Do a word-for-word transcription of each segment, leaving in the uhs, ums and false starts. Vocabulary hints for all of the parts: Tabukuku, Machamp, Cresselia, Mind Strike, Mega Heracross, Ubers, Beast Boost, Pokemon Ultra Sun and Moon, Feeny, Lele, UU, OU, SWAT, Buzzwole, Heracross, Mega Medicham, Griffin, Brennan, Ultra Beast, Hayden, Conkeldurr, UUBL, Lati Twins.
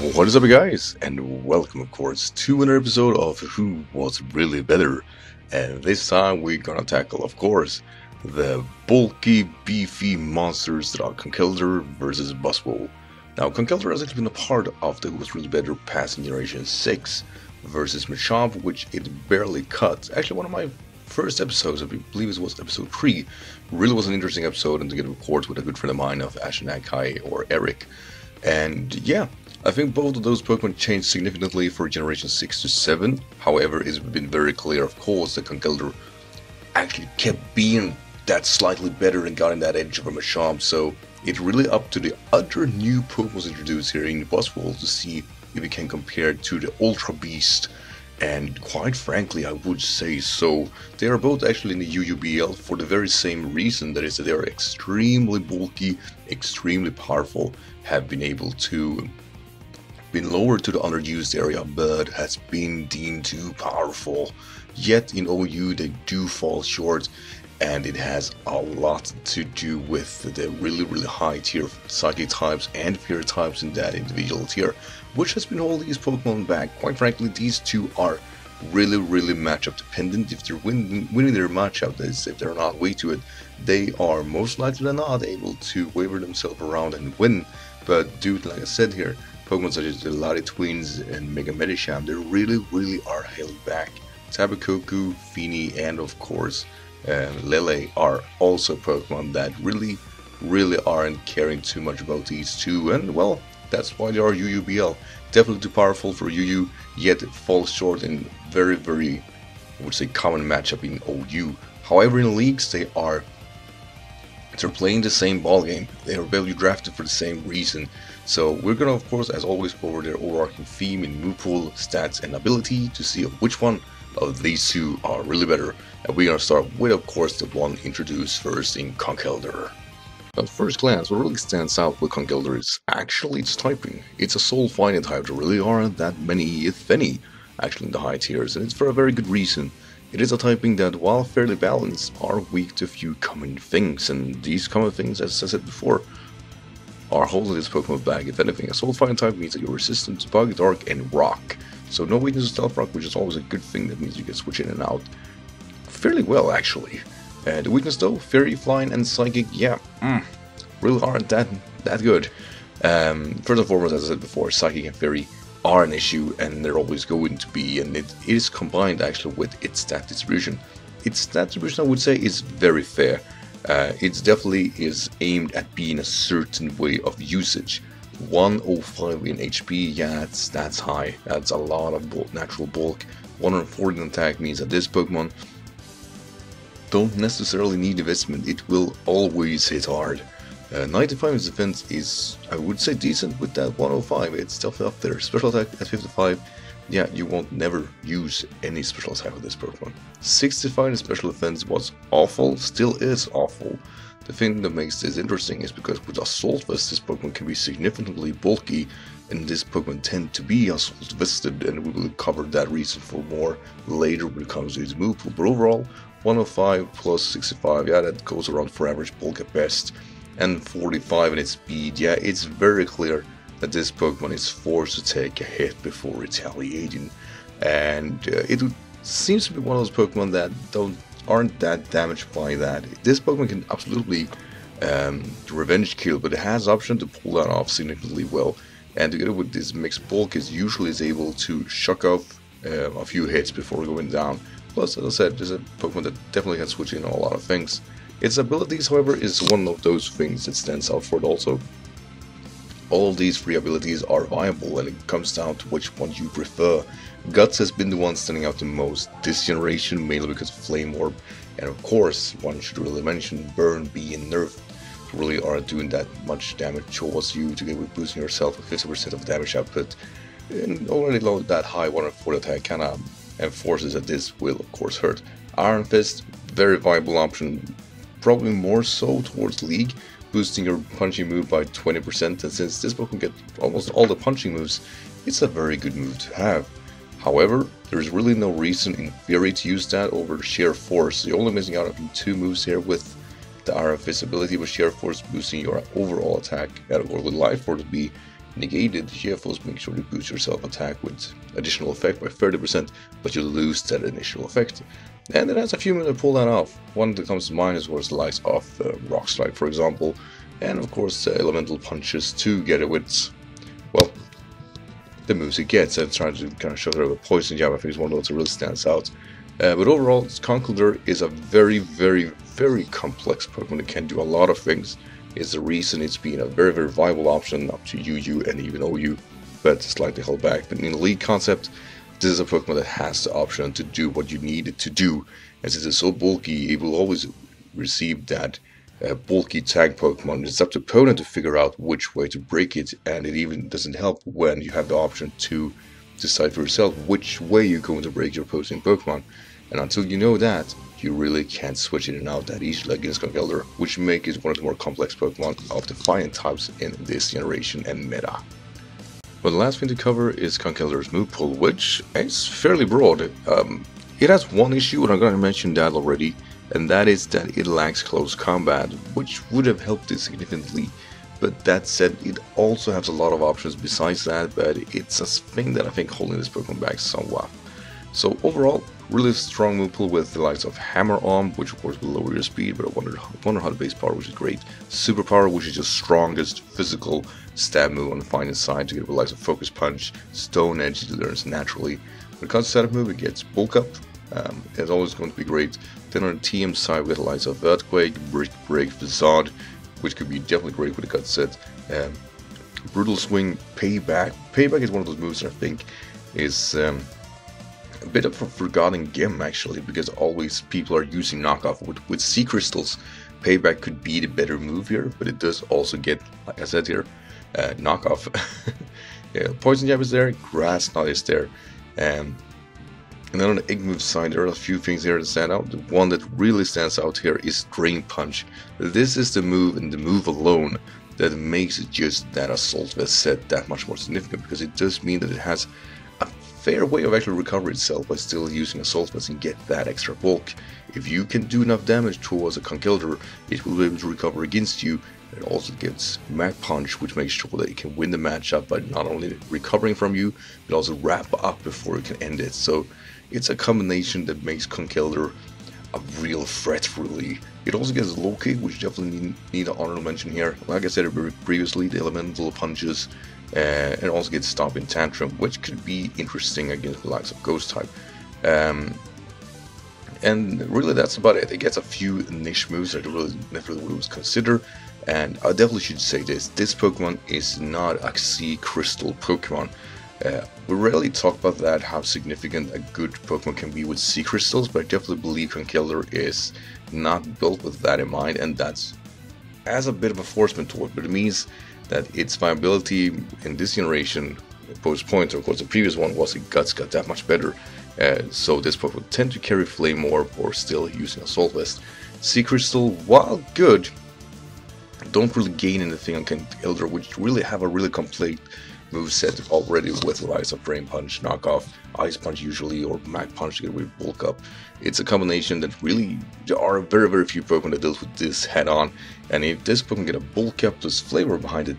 What is up, guys, and welcome, of course, to another episode of Who Was Really Better. And this time we're gonna tackle, of course, the bulky, beefy monsters that are Conkeldurr versus Buzzwole. Now, Conkeldurr has actually been a part of the Who Was Really Better past in Generation six versus Machamp, which it barely cut. Actually, one of my first episodes, I believe it was episode three, really was an interesting episode, and to get a record with a good friend of mine of Ash and Akai, or Eric. And yeah, I think both of those Pokemon changed significantly for Generation six to seven. However, it's been very clear, of course, that Conkeldurr actually kept being that slightly better and got in that edge over Machamp, so it's really up to the other new Pokemon introduced here in Buzzwole to see if it can compare to the Ultra Beast. And quite frankly, I would say so. They are both actually in the U U B L for the very same reason, that is that they are extremely bulky, extremely powerful, have been able to been lowered to the underused area, but has been deemed too powerful. Yet in O U they do fall short, and it has a lot to do with the really really high tier psychic types and fear types in that individual tier, which has been holding these Pokemon back. Quite frankly, these two are really really matchup dependent. If they're win winning their matchup, that is, if they're not way to it, they are most likely than not able to waver themselves around and win. But dude, like I said here, Pokemon such as the Lati Twins and Mega Medicham, they really really are held back. Tabukuku, Feeny, and of course Uh, Lele are also Pokemon that really, really aren't caring too much about these two, and well, that's why they are U U B L. Definitely too powerful for U U, yet it falls short in very, very, I would say, common matchup in O U. However, in leagues, they are they're playing the same ballgame. They are barely drafted for the same reason. So we're gonna, of course, as always, go over their overarching theme in move pool, stats, and ability to see which one of these two are really better, and we're gonna start with, of course, the one introduced first in Conkeldurr. At first glance, what really stands out with Conkeldurr is actually its typing. It's a soul finding type. There really aren't that many, if any, actually in the high tiers, and it's for a very good reason. It is a typing that, while fairly balanced, are weak to few common things, and these common things, as I said before, are holding this Pokemon back. If anything, a soul finding type means that you're resistant to bug, dark, and rock. So no weakness to Stealth Rock, which is always a good thing. That means you can switch in and out fairly well, actually. Uh, the weakness though, Fairy, Flying, and Psychic, yeah, mm, really aren't that that good. Um, first and foremost, as I said before, Psychic and Fairy are an issue, and they're always going to be, and it is combined actually with its stat distribution. Its stat distribution, I would say, is very fair. Uh, it definitely is aimed at being a certain way of usage. one oh five in H P, yeah, that's, that's high. That's a lot of bulk, natural bulk. one hundred forty in attack means that this Pokemon don't necessarily need investment. It will always hit hard. Uh, ninety-five in defense is, I would say, decent with that one oh five. It's definitely up there. Special attack at fifty-five. Yeah, you won't never use any special attack with this Pokemon. sixty-five in special defense was awful, still is awful. The thing that makes this interesting is because with Assault Vest, this Pokemon can be significantly bulky, and this Pokemon tend to be Assault Vested, and we will cover that reason for more later when it comes to its move pool. But overall, one oh five plus sixty-five, yeah, that goes around for average bulk at best, and forty-five in its speed. Yeah, it's very clear that this Pokemon is forced to take a hit before retaliating, and uh, it seems to be one of those Pokemon that don't aren't that damaged by that. This Pokemon can absolutely um, revenge kill, but it has option to pull that off significantly well, and together with this mixed bulk, it usually is able to shock off uh, a few hits before going down. Plus, as I said, this is a Pokemon that definitely can switch in on a lot of things. Its abilities, however, is one of those things that stands out for it also. All of these three abilities are viable, and it comes down to which one you prefer. Guts has been the one standing out the most this generation, mainly because of Flame Orb, and of course, one should really mention Burn being nerfed. Really are doing that much damage towards you, together with boosting yourself with fifty percent of damage output, and already low that high one hundred forty attack kinda enforces that this will of course hurt. Iron Fist, very viable option, probably more so towards League, boosting your punching move by twenty percent, and since this Pokemon get almost all the punching moves, it's a very good move to have. However, there is really no reason in theory to use that over Sheer Force. You're only missing out on two moves here with the Iron Fist ability, with Sheer Force boosting your overall attack at a worldly life for it to be negated, sheer force makes sure to boost yourself attack with additional effect by thirty percent, but you lose that initial effect. And it has a few minutes to pull that off. One that comes to mind is what's the likes of uh, Rock Slide, for example, and of course uh, Elemental Punches to get it with, well, the moves it gets, and trying to kind of shove it over Poison Jab. I think it's one of those that really stands out. Uh, but overall, Conkeldurr is a very, very, very complex Pokemon that can do a lot of things. It's the reason it's been a very, very viable option up to U U and even O U, but slightly held back. But in the league concept, this is a Pokemon that has the option to do what you need it to do. And since it's so bulky, it will always receive that uh, bulky tag Pokemon. It's up to the opponent to figure out which way to break it, and it even doesn't help when you have the option to decide for yourself which way you're going to break your opposing Pokemon. And until you know that, you really can't switch in and out that easily against Conkeldurr, which makes it one of the more complex Pokemon of the fighting types in this generation and meta. But the last thing to cover is Conkeldurr's move pool, which is fairly broad. Um, it has one issue, and I'm going to mention that already, and that is that it lacks close combat, which would have helped it significantly. But that said, it also has a lot of options besides that, but it's a thing that I think holding this Pokemon back somewhat. So overall, really strong move pool with the likes of Hammer Arm, which of course will lower your speed, but one hundred base power, which is great. Super Power, which is your strongest physical stab move on the fighting side, to get with the likes of Focus Punch, Stone Edge, it learns naturally. When it comes to setup move, it gets Bulk Up. Um, it's always going to be great. Then on the T M side, with the likes of Earthquake, Brick Break, Facade, which could be definitely great with a cut set. Um, Brutal Swing, Payback. Payback is one of those moves that I think is um, a bit of a forgotten gem, actually, because always people are using knockoff. With, with Sea Crystals, Payback could be the better move here, but it does also get, like I said here, uh, knockoff. Yeah, Poison Jab is there, Grass Knot is there. Um, and then on the egg move side, there are a few things here that stand out. The one that really stands out here is Drain Punch. This is the move, and the move alone, that makes it just that assault vest set that much more significant, because it does mean that it has a fair way of actually recovering itself by still using assault vest and get that extra bulk. If you can do enough damage towards a Conkeldurr, it will be able to recover against you. It also gets Mach Punch, which makes sure that it can win the matchup by not only recovering from you, but also wrap up before it can end it. So it's a combination that makes Conkeldurr a real threat, really. It also gets low kick, which definitely need, need an honorable mention here. Like I said previously, the elemental punches, uh, and it also gets Stop in Tantrum, which could be interesting against the likes of Ghost type. Um, and really, that's about it. It gets a few niche moves that I really never would consider. And I definitely should say this, this Pokemon is not a Sea Crystal Pokemon. Uh, we rarely talk about that, how significant a good Pokemon can be with Sea Crystals, but I definitely believe Conkeldurr is not built with that in mind, and that's as a bit of a forcement to it, but it means that its viability in this generation, post point, or of course the previous one was it guts got that much better, uh, so this Pokemon tend to carry Flame Orb or still using Assault Vest. Sea Crystal, while good, don't really gain anything on Conkeldurr, which really have a really complete moveset already with the likes of Drain Punch, Knockoff, Ice Punch usually, or Mach Punch to get away with Bulk Up. It's a combination that really, there are very very few Pokemon that deals with this head on, and if this Pokemon get a Bulk Up plus flavor behind it,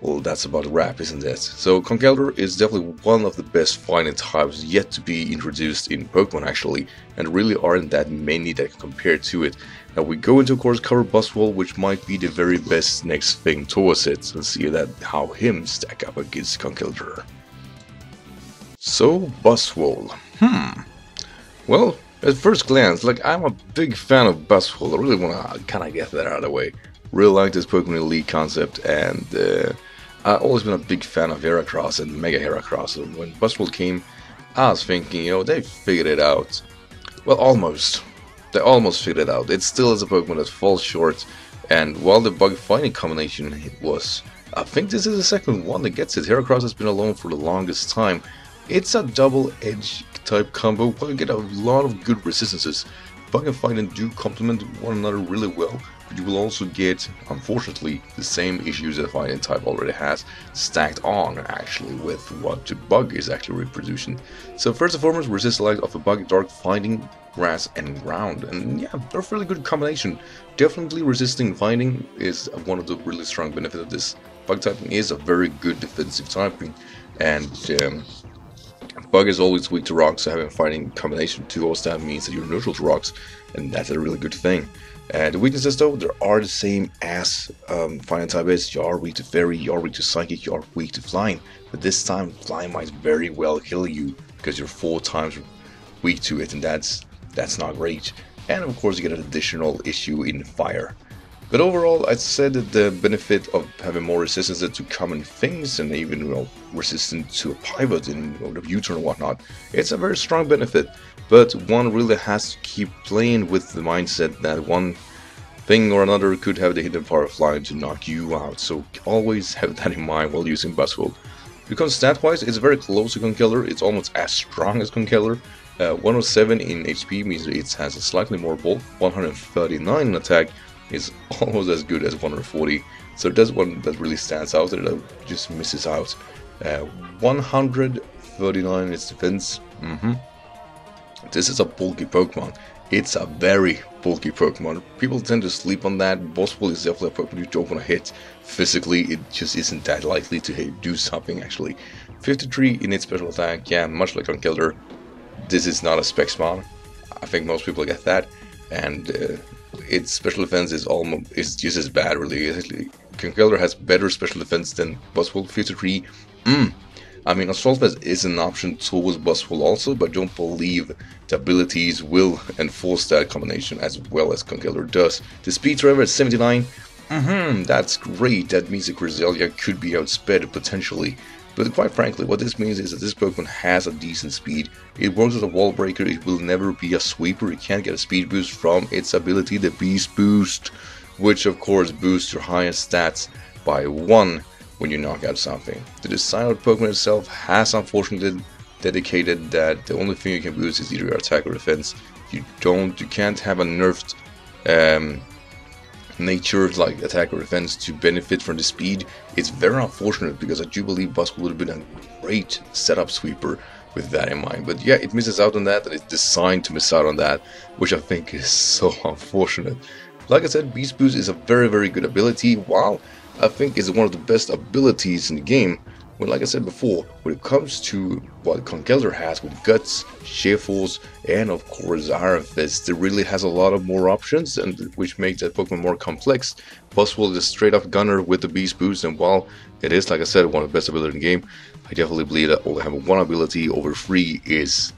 well, that's about a wrap, isn't it? So Conkeldurr is definitely one of the best fighting types yet to be introduced in Pokemon, actually, and really aren't that many that can compare to it. Now we go into, of course, cover Buzzwole, which might be the very best next thing towards it, and see that how him stack up against Conkeldurr. So Buzzwole, hmm. Well, at first glance, like, I'm a big fan of Buzzwole. I really want to kind of get that out of the way. Really like this Pokemon Elite concept, and uh, I've always been a big fan of Heracross and Mega Heracross. And when Buzzwole came, I was thinking, you know, they figured it out. Well, almost. They almost figured it out. It still is a Pokemon that falls short, and while the bug fighting combination was, I think this is the second one that gets it. Heracross has been alone for the longest time. It's a double-edged type combo, but you get a lot of good resistances. Bug and fighting do complement one another really well, but you will also get, unfortunately, the same issues that fighting type already has, stacked on actually with what the bug is actually reproducing. So first and foremost, resist the light of a bug dark fighting grass and ground, and yeah, they're a fairly good combination. Definitely resisting fighting is one of the really strong benefits of this. Bug typing is a very good defensive typing, and um, Bug is always weak to rocks, so having fighting combination to all stab means that you're neutral to rocks, and that's a really good thing. And the weaknesses though, they are the same as um, fighting type is. You are weak to fairy, you are weak to psychic, you are weak to flying, but this time flying might very well kill you because you're four times weak to it, and that's that's not great. And of course you get an additional issue in fire. But overall, I said that the benefit of having more resistance to common things, and even, you know, resistant to a pivot in, you know, the U-turn and whatnot, it's a very strong benefit. But one really has to keep playing with the mindset that one thing or another could have the hidden power of flying to knock you out. So always have that in mind while using Buzzwole. Because stat-wise, it's very close to Conkeldurr. It's almost as strong as Conkeldurr. Uh, one oh seven in H P means it has a slightly more bulk. one thirty-nine in attack is almost as good as one forty, so that's one that really stands out and that just misses out. uh, one thirty-nine is defense. Mm-hmm. This is a bulky Pokemon. It's a very bulky Pokemon. People tend to sleep on that. Buzzwole is definitely a Pokemon you don't want to hit physically. It just isn't that likely to hit, do something actually. fifty-three in its special attack. Yeah, much like on Conkeldurr, this is not a specs mod. I think most people get that, and uh, its special defense is almost is just as bad really. Conkeldurr has better special defense than Buzzwole. Fifty-three. Mm. I mean, Assault Vest is an option towards Buzzwole also, but don't believe the abilities will enforce that combination as well as Conkeldurr does. The Speed Driver at seventy-nine. Mm-hmm, that's great. That means that Cresselia could be outsped potentially. But quite frankly, what this means is that this Pokemon has a decent speed. It works as a wall breaker, it will never be a sweeper, it can't get a speed boost from its ability, the Beast Boost, which of course boosts your highest stats by one when you knock out something. The design of the Pokemon itself has unfortunately dedicated that the only thing you can boost is either your attack or defense. You don't, you can't have a nerfed um, nature like attack or defense to benefit from the speed. It's very unfortunate because I do believe Buzzwole would have been a great setup sweeper with that in mind, but yeah, it misses out on that, and it's designed to miss out on that, which I think is so unfortunate. Like I said, Beast Boost is a very very good ability. Wow, I think it's one of the best abilities in the game. When, like I said before, when it comes to what Conkeldurr has with Guts, Sheer Force, and of course Iron Fist, it really has a lot of more options, and which makes that Pokemon more complex. Buzzwole is a straight up gunner with the Beast Boost, and while it is, like I said, one of the best abilities in the game, I definitely believe that only having one ability over three is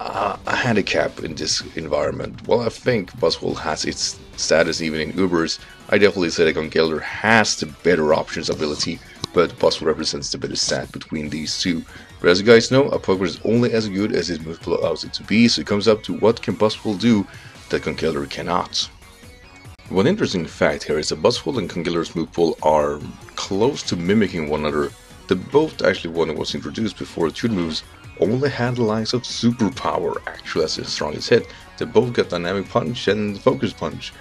uh, a handicap in this environment. Well, I think Buzzwole has its status even in Ubers. I definitely say that Conkeldurr has the better options ability, but Buzzwole represents the better stat between these two. But as you guys know, a Pokemon is only as good as its move pool allows it to be, so it comes up to what can Buzzwole do that Conkeldurr cannot. One interesting fact here is that Buzzwole and Conkeldurr's move pool are close to mimicking one another. The both actually one that was introduced before two moves only had the likes of Superpower actually as its strongest hit. They both got Dynamic Punch and Focus Punch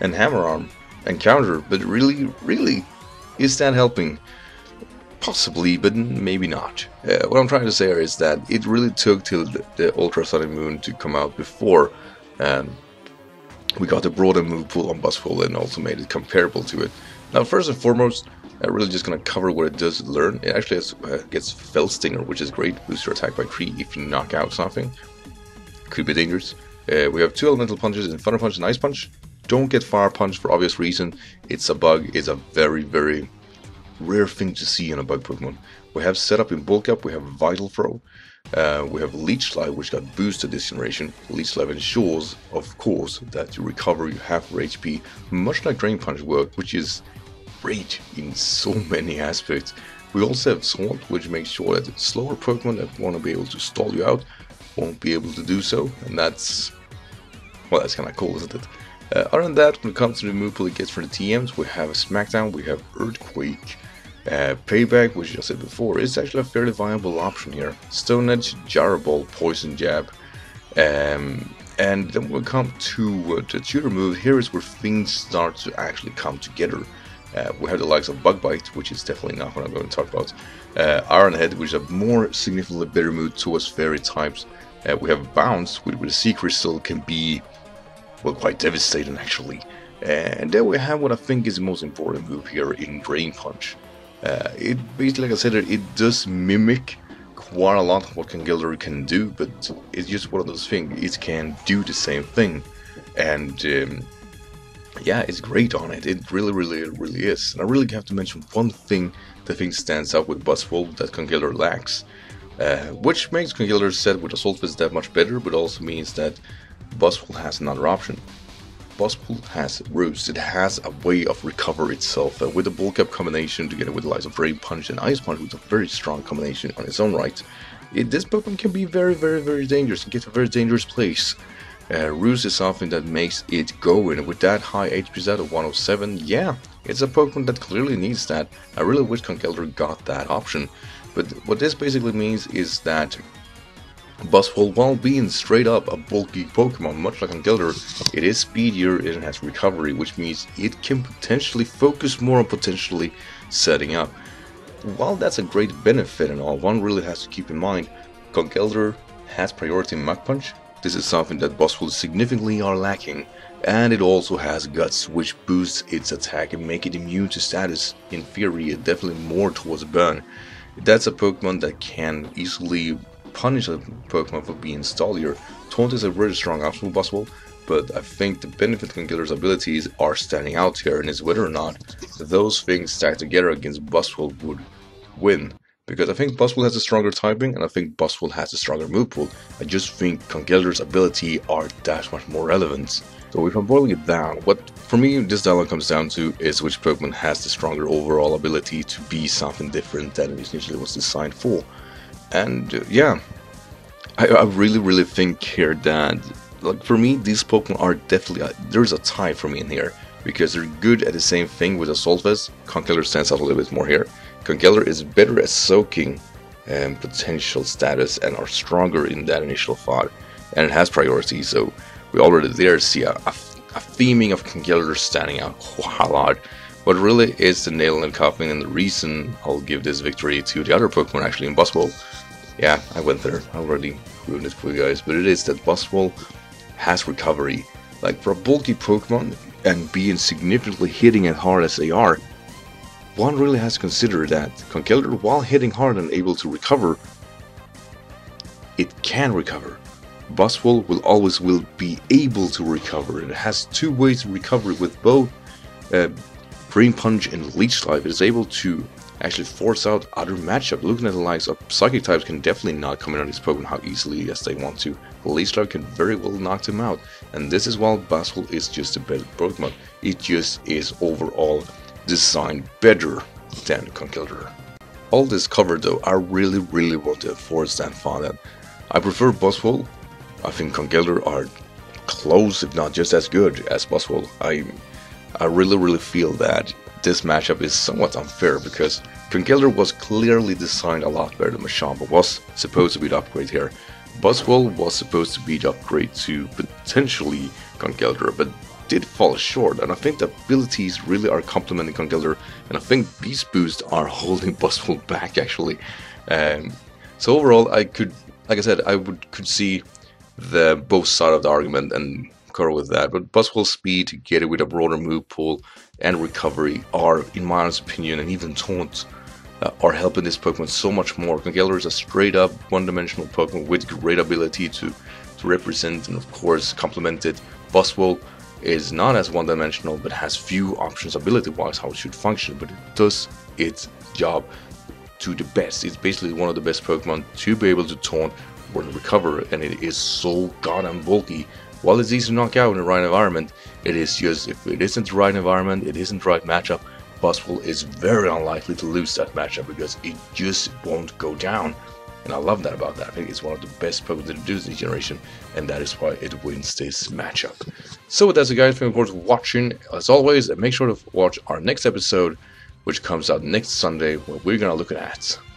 and Hammer Arm and Counter, but really, really, is that helping? Possibly, but maybe not. Uh, what I'm trying to say here is that it really took till the, the Ultra Sun and Moon to come out before um, we got a broader move pool on Buzzwole and also made it comparable to it. Now, first and foremost, I'm really just gonna cover what it does learn. It actually has, uh, gets Felstinger, which is great. Boost your attack by three if you knock out something. Could be dangerous. Uh, we have two elemental punches in Thunder Punch and Ice Punch. Don't get Fire Punch for obvious reason. It's a bug. It's a very, very rare thing to see in a bug Pokemon. We have setup in bulk up, we have Vital Throw, uh, we have Leech Slide, which got boosted this generation. Leech Slide ensures, of course, that you recover your half your H P, much like Drain Punch work, which is great in so many aspects. We also have Salt, which makes sure that the slower Pokemon that want to be able to stall you out won't be able to do so, and that's, well, that's kind of cool, isn't it? Uh, other than that, when it comes to the move pool it gets from the T Ms, we have Smackdown, we have Earthquake. Uh, Payback, which I said before, is actually a fairly viable option here. Stone Edge, Gyro Ball, Poison Jab. Um, and then we'll come to uh, the tutor move. Here is where things start to actually come together. Uh, we have the likes of Bug Bite, which is definitely not what I'm going to talk about. Uh, Iron Head, which is a more significantly better move towards fairy types. Uh, we have a bounce with a sea crystal can be, well, quite devastating actually. Uh, and then we have what I think is the most important move here in Drain Punch. Uh, it basically, like I said, it does mimic quite a lot of what Conkeldurr can do, but it's just one of those things. It can do the same thing, and um, yeah, it's great on it. It really, really, really is. And I really have to mention one thing that I think stands out with Buzzwole that Conkeldurr lacks, uh, which makes Conkeldurr's set with Assault Fist that much better, but also means that Buzzwole has another option. Buzzwole has roots. It has a way of recover itself, uh, with the bulk up combination together with the likes of Drain Punch and Ice Punch, which is a very strong combination on its own right. It, this Pokemon can be very, very, very dangerous and get to a very dangerous place. Uh, Roost is something that makes it go, and with that high H P set of one oh seven, yeah, it's a Pokemon that clearly needs that. I really wish Conkeldurr got that option, but what this basically means is that Buzzwole, while being straight up a bulky Pokemon, much like Conkeldurr, it is speedier and it has recovery, which means it can potentially focus more on potentially setting up. While that's a great benefit and all, one really has to keep in mind, Conkeldurr has priority in Mach Punch. This is something that Buzzwole significantly are lacking, and it also has Guts, which boosts its attack and make it immune to status, in theory, and definitely more towards burn. That's a Pokemon that can easily punish a Pokemon for being stallier. Taunt is a very strong option for Buzzwole, but I think the benefit of Conkeldurr's abilities are standing out here, and it's whether or not those things stacked together against Buzzwole would win. Because I think Buzzwole has a stronger typing, and I think Buzzwole has a stronger move pool. I just think Conkeldurr's ability are that much more relevant. So if I'm boiling it down, what for me this dialogue comes down to is which Pokemon has the stronger overall ability to be something different than it initially was designed for. And uh, yeah, I, I really, really think here that, like, for me, these Pokemon are definitely a, there's a tie for me in here because they're good at the same thing with Assault Vest. Conkeldurr stands out a little bit more here. Conkeldurr is better at soaking um, potential status and are stronger in that initial fight, and it has priority. So we already there see a, a, a theming of Conkeldurr standing out quite a lot. But really is the nail in the coffin, and the reason I'll give this victory to the other Pokemon actually in Buzzwole. Yeah, I went there. I already ruined it for you guys. But it is that Buzzwole has recovery. Like, for a bulky Pokemon and being significantly hitting as hard as they are, one really has to consider that Conkeldurr, while hitting hard and able to recover, it can recover. Buzzwole will always will be able to recover. It has two ways to recover with both Uh, Drain Punch and Leech Type. It is able to actually force out other matchup. Looking at the likes of Psychic types can definitely not come in on this Pokemon how easily as they want to. Leech Type can very well knock them out, and this is why Buzzwole is just a better Pokemon. It just is overall designed better than Conkeldurr. All this covered though, I really, really want to enforce that thought that I prefer Buzzwole. I think Conkeldurr are close, if not just as good as Buzzwole. I. I really, really feel that this matchup is somewhat unfair because Conkeldurr was clearly designed a lot better than Machamp, but was supposed to be the upgrade here. Buzzwole was supposed to be the upgrade to potentially Conkeldurr, but did fall short, and I think the abilities really are complementing Conkeldurr, and I think Beast Boost are holding Buzzwole back actually. Um, so overall, I could, like I said, I would could see the both sides of the argument and with that, but Buzzwole's speed together with a broader move pool and recovery are, in my honest opinion, and even Taunt, uh, are helping this Pokemon so much more. Conkeldurr is a straight up one-dimensional Pokemon with great ability to, to represent and of course complement it. Buzzwole is not as one-dimensional but has few options ability-wise how it should function, but it does its job to the best. It's basically one of the best Pokemon to be able to Taunt or recover, and it is so goddamn bulky. While it's easy to knock out in the right environment, it is just, if it isn't the right environment, it isn't the right matchup, Buzzwole is very unlikely to lose that matchup because it just won't go down. And I love that about that. I think it's one of the best Pokemon to do this generation, and that is why it wins this matchup. So with that, guys, thank you for watching as always, and make sure to watch our next episode, which comes out next Sunday, where we're gonna look at